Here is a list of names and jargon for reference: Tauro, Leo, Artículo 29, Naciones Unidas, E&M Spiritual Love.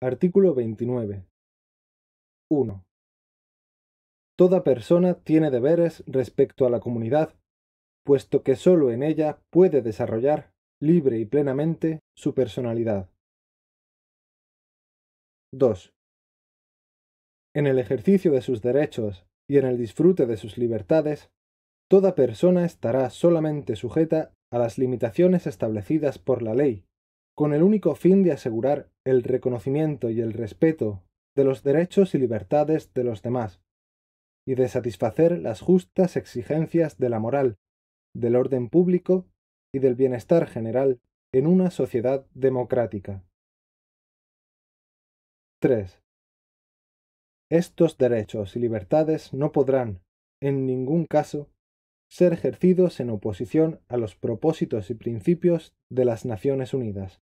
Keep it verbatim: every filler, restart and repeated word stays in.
Artículo veintinueve. uno. Toda persona tiene deberes respecto a la comunidad, puesto que sólo en ella puede desarrollar libre y plenamente su personalidad. dos. En el ejercicio de sus derechos y en el disfrute de sus libertades, toda persona estará solamente sujeta a las limitaciones establecidas por la ley, con el único fin de asegurar el reconocimiento y el respeto de los derechos y libertades de los demás, y de satisfacer las justas exigencias de la moral, del orden público y del bienestar general en una sociedad democrática. tres. Estos derechos y libertades no podrán, en ningún caso, ser ejercidos en oposición a los propósitos y principios de las Naciones Unidas.